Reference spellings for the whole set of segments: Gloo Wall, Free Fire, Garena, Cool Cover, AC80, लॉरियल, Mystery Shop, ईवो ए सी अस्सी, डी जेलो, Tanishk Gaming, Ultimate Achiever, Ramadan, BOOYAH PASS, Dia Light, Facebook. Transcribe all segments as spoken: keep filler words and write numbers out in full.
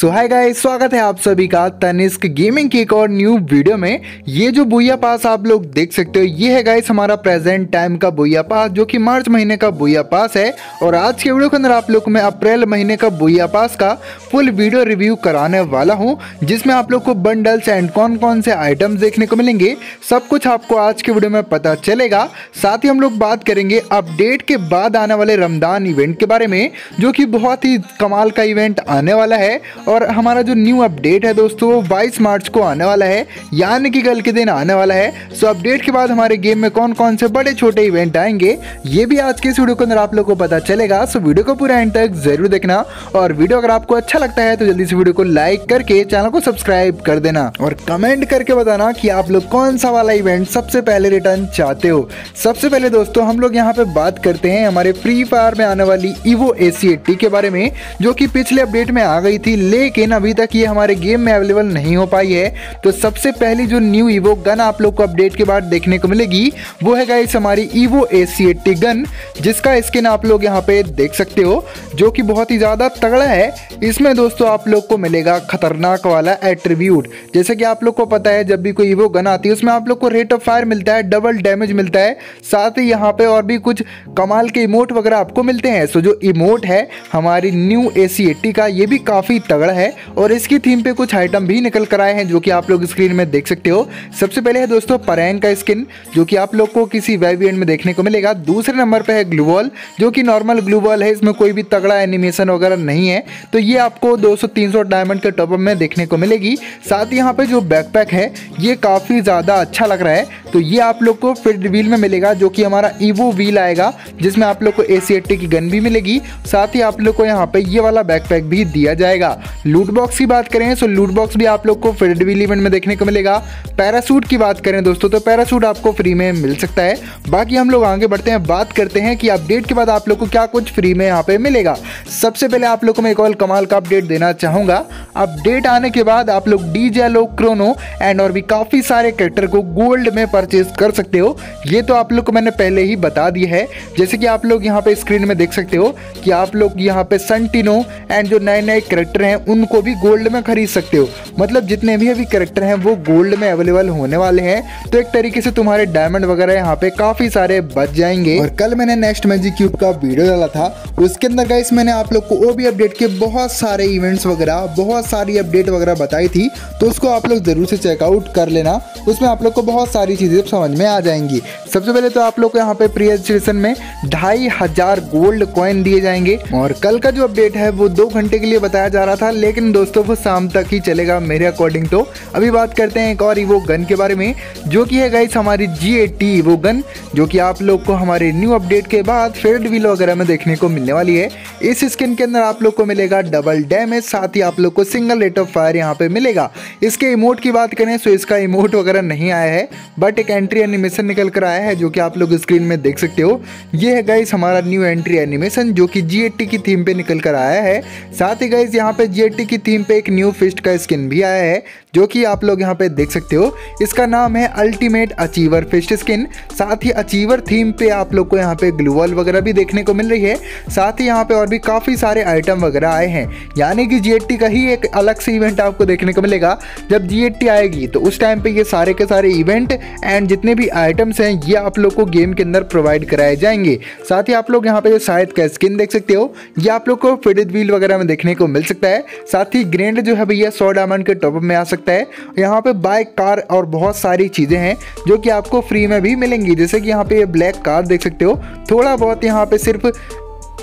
सो hi guys, स्वागत है आप सभी का तनिष्क गेमिंग की एक और न्यू वीडियो में। ये जो बूया पास आप लोग देख सकते हो, ये है गाइस हमारा प्रेजेंट टाइम का बूया पास, जो कि मार्च महीने का बूया पास है। और आज के वीडियो के अंदर आप लोग को मैं अप्रैल महीने का बूया पास का फुल वीडियो रिव्यू कराने वाला हूँ, जिसमें आप लोग को बंडल्स एंड कौन कौन से आइटम्स देखने को मिलेंगे, सब कुछ आपको आज के वीडियो में पता चलेगा। साथ ही हम लोग बात करेंगे अपडेट के बाद आने वाले रमजान इवेंट के बारे में, जो कि बहुत ही कमाल का इवेंट आने वाला है। और हमारा जो न्यू अपडेट है दोस्तों, वो बाईस मार्च को आने वाला है, यानी कि कल के दिन आने वाला है। सो अपडेट के बाद हमारे गेम में कौन कौन से बड़े छोटे इवेंट आएंगे, ये भी आज के इस वीडियो के अंदर आप लोगों को पता चलेगा। सो वीडियो को पूरा एंड तक जरूर देखना, और वीडियो अगर आपको अच्छा लगता है तो जल्दी से वीडियो को लाइक करके चैनल को सब्सक्राइब कर देना, और कमेंट करके बताना कि आप लोग कौन सा वाला इवेंट सबसे पहले रिटर्न चाहते हो। सबसे पहले दोस्तों हम लोग यहाँ पे बात करते हैं हमारे फ्री फायर में आने वाली ईवो ए सी अस्सी के बारे में, जो कि पिछले अपडेट में आ गई थी, लेकिन अभी तक ये हमारे गेम में अवेलेबल नहीं हो पाई है। तो सबसे पहली जो न्यू ईवो गन आप लोग को अपडेट के बाद देखने को मिलेगी, वो है गाइस हमारी ईवो ए सी अस्सी गन, जिसका स्किन आप लोग यहाँ पे देख सकते हो, जो कि बहुत ही ज़्यादा तगड़ा है। इसमें दोस्तों आप लोग को मिलेगा खतरनाक वाला एट्रीब्यूट। जैसे कि आप लोग को पता है, जब भी कोई ईवो गन आती है उसमें आप लोग को रेट ऑफ फायर मिलता है, डबल डैमेज मिलता है, साथ ही यहाँ पे और भी कुछ कमाल के इमोट वगैरह आपको मिलते हैं। सो जो इमोट है हमारी न्यू ए सी अस्सी का, ये भी काफ़ी तगड़ा है, और इसकी थीम पे कुछ आइटम भी निकल कर आए हैं, जो कि आप लोग स्क्रीन में देख सकते हो। सबसे पहले है दोस्तों परांग का स्किन, जो कि आप लोग को किसी वेब इवेंट में देखने को मिलेगा। दूसरे नंबर पे है ग्लू वॉल, जो कि नॉर्मल ग्लू वॉल है, इसमें कोई भी तगड़ा एनिमेशन वगैरह नहीं है। तो ये आपको दो सौ तीन सौ डायमंड के टॉपअप में देखने को मिलेगी। साथ ही यहाँ पे जो बैकपैक है, ये काफ़ी ज़्यादा अच्छा लग रहा है। तो ये आप लोग को फिर व्हील में मिलेगा, जो कि हमारा ईवो व्हील आएगा, जिसमें आप लोग को ए सी अस्सी की गन भी मिलेगी, साथ ही आप लोग को यहाँ पे ये वाला बैकपैक भी दिया जाएगा। लूट बॉक्स की बात करें तो लूट बॉक्स भी आप लोग को फ्रेड व्हील इवेंट में देखने को मिलेगा। पैरासूट की बात करें दोस्तों, तो पैरासूट आपको फ्री में मिल सकता है। बाकी हम लोग आगे बढ़ते हैं, बात करते हैं कि अपडेट के बाद आप लोग को क्या कुछ फ्री में यहाँ पे मिलेगा। सबसे पहले आप लोग को मैं एक और कमाल का अपडेट देना चाहूँगा। अपडेट आने के बाद आप लोग डी जेलो, क्रोनो एंड और भी काफ़ी सारे कैरेक्टर को गोल्ड में परचेज कर सकते हो। ये तो आप लोग को मैंने पहले ही बता दिया है। जैसे कि आप लोग यहाँ पे स्क्रीन में देख सकते हो कि आप लोग यहाँ पे सन्टिनो एंड जो नए नए कैरेक्टर हैं उनको भी गोल्ड में खरीद सकते हो। मतलब जितने भी अभी कैरेक्टर हैं वो गोल्ड में अवेलेबल होने वाले हैं। तो एक तरीके से तुम्हारे डायमंड वगैरह यहाँ पे काफ़ी सारे बच जाएंगे। और कल मैंने नेक्स्ट मैजिक क्यूब का वीडियो डाला था, उसके अंदर गाइस मैंने आप लोग को वो भी अपडेट के बहुत सारे इवेंट्स वगैरह, बहुत सारी अपडेट वगैरह बताई थी, तो उसको आप लोग ज़रूर से चेकआउट कर लेना। उसमें आप लोग को बहुत सारी चीज़ें समझ में आ जाएंगी। सबसे पहले तो आप लोग को यहाँ पे प्री रजिस्ट्रेशन में ढाई हज़ार गोल्ड कॉइन दिए जाएंगे। और कल का जो अपडेट है वो दो घंटे के लिए बताया जा रहा था, लेकिन दोस्तों वो शाम तक ही चलेगा मेरे अकॉर्डिंग। तो अभी बात करते हैं एक और ईवो गन के बारे में, जो कि है गाइस हमारी जी एटी ईवो गन, जो कि आप लोग को हमारे न्यू अपडेट के बाद फेड व्हील वगैरह में देखने को मिलने वाली है। इस स्किन के अंदर आप लोग को मिलेगा डबल डैमेज, साथ ही आप लोग को सिंगल रेट ऑफ फायर यहाँ पे मिलेगा। इसके इमोट की बात करें तो इसका इमोट वगैरह नहीं आया है, बट एक एंट्री एनिमेशन निकल कर आया है, जो कि आप लोग स्क्रीन में देख सकते हो। ये है गाइस हमारा न्यू एंट्री एनिमेशन, जो कि जी एटी की थीम पे निकल कर आया है। साथ ही गाइस यहाँ पे जी एटी की थीम पे एक न्यू फिस्ट का स्किन भी आया है, जो कि आप लोग यहाँ पे देख सकते हो। इसका नाम है अल्टीमेट अचीवर फिस्ट स्किन। साथ ही अचीवर थीम पे आप लोग को यहाँ पे ग्लू वॉल वगैरह भी देखने को मिल रही है। साथ ही यहाँ पे और भी काफ़ी सारे आइटम वगैरह आए हैं, यानी कि जी एटी का ही एक अलग से इवेंट आपको देखने को मिलेगा। जब जी एटी आएगी तो उस टाइम पे ये सारे के सारे इवेंट एंड जितने भी आइटम्स हैं ये आप लोग को गेम के अंदर प्रोवाइड कराए जाएंगे। साथ ही आप लोग यहाँ पे जो शायद का स्किन देख सकते हो, ये आप लोग को फेडेड व्हील वगैरह में देखने को मिल सकता है। साथ ही ग्रेंड जो है भैया सौ डायमंड के टॉपअप में आ सकता है। यहाँ पे बाइक, कार और बहुत सारी चीज़ें हैं जो कि आपको फ्री में भी मिलेंगी। जैसे कि यहाँ पे ये ब्लैक कार देख सकते हो, थोड़ा बहुत यहाँ पे सिर्फ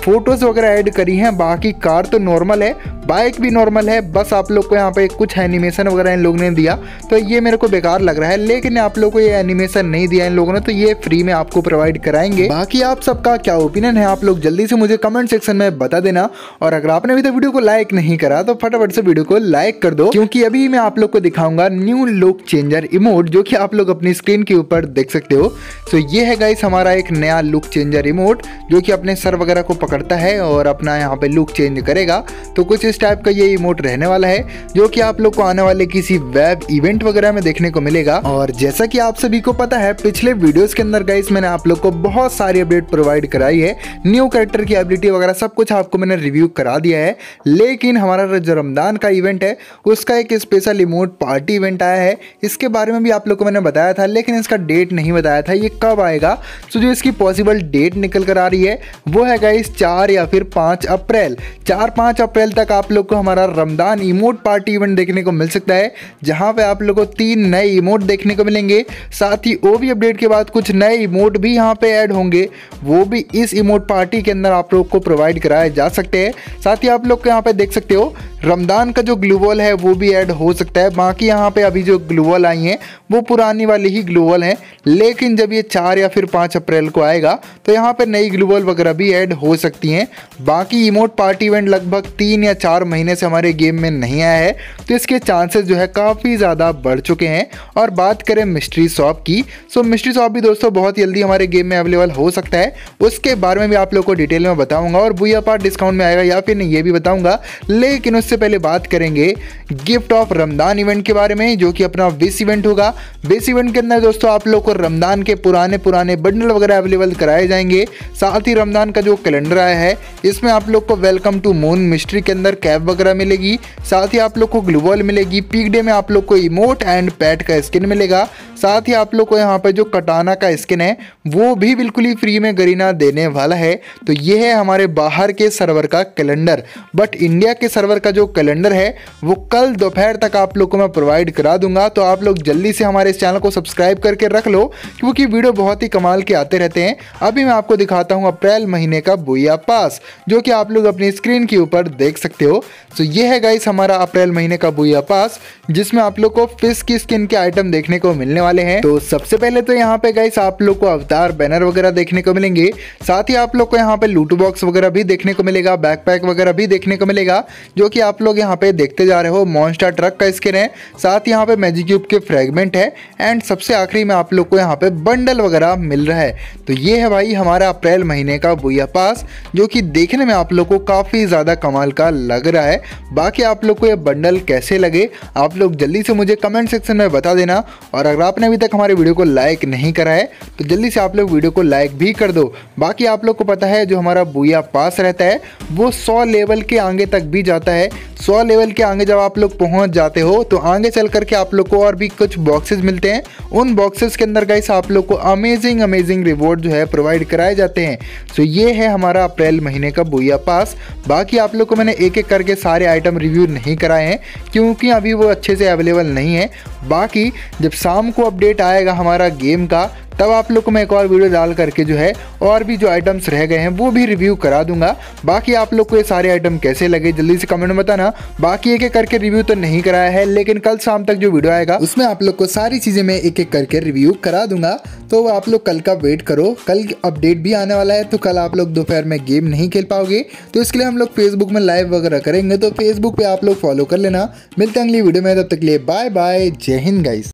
फोटोज़ वगैरह ऐड करी हैं, बाकी कार तो नॉर्मल है, बाइक भी नॉर्मल है। बस आप लोग को यहाँ पे कुछ एनिमेशन वगैरह इन लोगों ने दिया, तो ये मेरे को बेकार लग रहा है, लेकिन आप लोग को ये एनिमेशन नहीं दिया इन लोगों ने, तो ये फ्री में आपको प्रोवाइड कराएंगे। बाकी आप सबका क्या ओपिनियन है, आप लोग जल्दी से मुझे कमेंट सेक्शन में बता देना। और अगर आपने अभी तक वीडियो को लाइक नहीं करा तो फटाफट से वीडियो को लाइक कर दो, क्योंकि अभी मैं आप लोग को दिखाऊंगा न्यू लुक चेंजर इमोट, जो कि आप लोग अपनी स्क्रीन के ऊपर देख सकते हो। सो ये है गाइस हमारा एक नया लुक चेंजर इमोट, जो कि अपने सर वगैरह को करता है और अपना यहाँ पे लुक चेंज करेगा। तो कुछ इस टाइप का ये इमोट रहने वाला है जो कि आप लोग को आने वाले किसी वेब इवेंट वगैरह में देखने को मिलेगा। और जैसा कि आप सभी को पता है, पिछले वीडियोस के अंदर गाइस मैंने आप लोग को बहुत सारी अपडेट प्रोवाइड कराई है, न्यू कैरेक्टर की एबिलिटी वगैरह सब कुछ आपको मैंने रिव्यू करा दिया है। लेकिन हमारा जो रमजान का इवेंट है उसका एक स्पेशल इमोट पार्टी इवेंट आया है, इसके बारे में भी आप लोग को मैंने बताया था, लेकिन इसका डेट नहीं बताया था ये कब आएगा। तो जो इसकी पॉसिबल डेट निकल कर आ रही है वो है गाइस चार या फिर पाँच अप्रैल। चार पाँच अप्रैल तक आप लोग को हमारा रमजान इमोट पार्टी इवेंट देखने को मिल सकता है, जहां पे आप लोग को तीन नए इमोट देखने को मिलेंगे। साथ ही ओवी अपडेट के बाद कुछ नए इमोट भी यहां पे ऐड होंगे, वो भी इस इमोट पार्टी के अंदर आप लोग को प्रोवाइड कराए जा सकते हैं। साथ ही आप लोग को यहाँ पे देख सकते हो रमजान का जो ग्लू वॉल है वो भी ऐड हो सकता है। बाकी यहाँ पे अभी जो ग्लू वॉल आई हैं वो पुरानी वाली ही ग्लू वॉल हैं, लेकिन जब ये चार या फिर पाँच अप्रैल को आएगा तो यहाँ पे नई ग्लू वॉल वगैरह भी ऐड हो सकती हैं। बाकी इमोट पार्टी इवेंट लगभग तीन या चार महीने से हमारे गेम में नहीं आया है, तो इसके चांसेस जो है काफ़ी ज़्यादा बढ़ चुके हैं। और बात करें मिस्ट्री शॉप की, सो मिस्ट्री शॉप भी दोस्तों बहुत जल्दी हमारे गेम में अवेलेबल हो सकता है, उसके बारे में भी आप लोग को डिटेल में बताऊँगा। और बूया पास डिस्काउंट में आएगा या फिर नहीं ये भी बताऊँगा, लेकिन उससे पहले बात करेंगे गिफ्ट ऑफ रमजान इवेंट के बारे में, जो कि अपना विश इवेंट होगा। विश इवेंट के अंदर दोस्तों आप लोग को रमजान के पुराने पुराने बंडल वगैरह अवेलेबल कराए जाएंगे। साथ ही रमजान का जो कैलेंडर आया है इसमें आप लोग को वेलकम टू मून मिस्ट्री के अंदर कैप वगैरह मिलेगी। साथ ही आप लोग को ग्लू वॉल मिलेगी। पीक डे में आप लोग को इमोट एंड पैट का स्किन मिलेगा। साथ ही आप लोग को यहाँ पर जो कटाना का स्किन है वो भी बिल्कुल ही फ्री में गरीना देने वाला है। तो ये है हमारे बाहर के सर्वर का कैलेंडर, बट इंडिया के सर्वर का जो कैलेंडर है वो कल दोपहर तक आप लोग को मैं प्रोवाइड करा दूंगा। तो आप लोग जल्दी से हमारे इस चैनल को सब्सक्राइब करके रख लो, क्योंकि वीडियो बहुत ही कमाल के आते रहते हैं। अभी मैं आपको दिखाता हूं अप्रैल महीने का बूया पास, जो कि आप लोग अपनी स्क्रीन के ऊपर देख सकते हो। तो ये है गाइस हमारा अप्रैल महीने का बूया पास, जिसमें आप लोग को फिश की स्किन के आइटम देखने को मिलने वाले हैं। तो सबसे पहले तो यहाँ पे गाइस आप लोग को अवतार बैनर वगैरह देखने को मिलेंगे। साथ ही आप लोग को यहाँ पे लूटो बॉक्स वगैरह भी देखने को मिलेगा, बैकपैक वगैरह भी देखने को मिलेगा, जो कि आप लोग यहाँ पे देखते जा रहे हो। मॉन्स्टर ट्रक का स्किन है, साथ ही यहाँ पे मैजिक क्यूब के फ्रेगमेंट है, एंड सबसे आखिरी में आप लोग को यहाँ पे बंडल वगैरह मिल रहा है। तो ये है भाई हमारा अप्रैल महीने का बूया पास, जो कि देखने में आप लोग को काफ़ी ज़्यादा कमाल का लग रहा है। बाकी आप लोग को ये बंडल कैसे लगे आप लोग जल्दी से मुझे कमेंट सेक्शन में बता देना। और अगर आपने अभी तक हमारे वीडियो को लाइक नहीं करा है तो जल्दी से आप लोग वीडियो को लाइक भी कर दो। बाकी आप लोग को पता है जो हमारा बूया पास रहता है वो सौ लेवल के आगे तक भी जाता है। सौ लेवल के आगे जब आप लोग पहुंच जाते हो तो आगे चल करके आप लोग को और भी कुछ बॉक्सेस मिलते हैं। उन बॉक्सेस के अंदर गाइस आप लोग को अमेजिंग अमेजिंग रिवॉर्ड जो है प्रोवाइड कराए जाते हैं। सो ये है हमारा अप्रैल महीने का बूया पास। बाकी आप लोग को मैंने एक एक करके सारे आइटम रिव्यू नहीं कराए हैं, क्योंकि अभी वो अच्छे से अवेलेबल नहीं है। बाकी जब शाम को अपडेट आएगा हमारा गेम का, तब आप लोग को मैं एक और वीडियो डाल करके जो है और भी जो आइटम्स रह गए हैं वो भी रिव्यू करा दूंगा। बाकी आप लोग को ये सारे आइटम कैसे लगे जल्दी से कमेंट में बताना। बाकी एक एक करके रिव्यू तो नहीं कराया है, लेकिन कल शाम तक जो वीडियो आएगा उसमें आप लोग को सारी चीज़ें मैं एक एक करके रिव्यू करा दूंगा। तो आप लोग कल का वेट करो, कल अपडेट भी आने वाला है। तो कल आप लोग दोपहर में गेम नहीं खेल पाओगे, तो इसके लिए हम लोग फेसबुक में लाइव वगैरह करेंगे, तो फेसबुक पर आप लोग फॉलो कर लेना। मिलते हैं अगली वीडियो में, तब तक के लिए बाय बाय, जय हिंद गाइस।